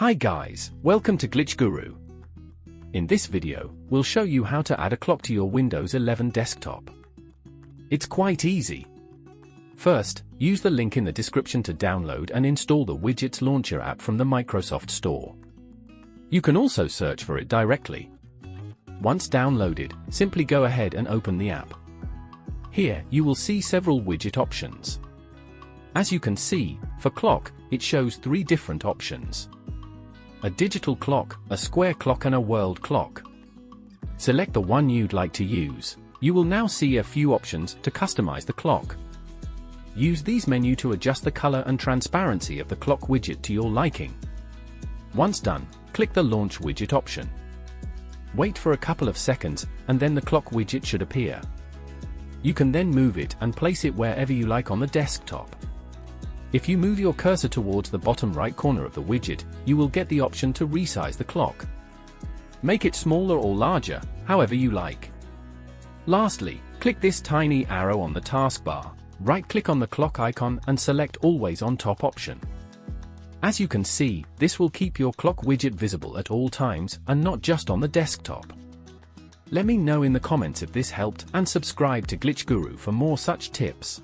Hi guys, welcome to Glitch Guru. In this video, we'll show you how to add a clock to your Windows 11 desktop. It's quite easy. First, use the link in the description to download and install the Widgets Launcher app from the Microsoft Store. You can also search for it directly. Once downloaded, simply go ahead and open the app. Here, you will see several widget options. As you can see, for clock, it shows three different options: a digital clock, a square clock and a world clock. Select the one you'd like to use. You will now see a few options to customize the clock. Use these menus to adjust the color and transparency of the clock widget to your liking. Once done, click the launch widget option. Wait for a couple of seconds, and then the clock widget should appear. You can then move it and place it wherever you like on the desktop. If you move your cursor towards the bottom right corner of the widget, you will get the option to resize the clock. Make it smaller or larger, however you like. Lastly, click this tiny arrow on the taskbar, right-click on the clock icon and select Always on Top option. As you can see, this will keep your clock widget visible at all times and not just on the desktop. Let me know in the comments if this helped, and subscribe to Glitch Guru for more such tips.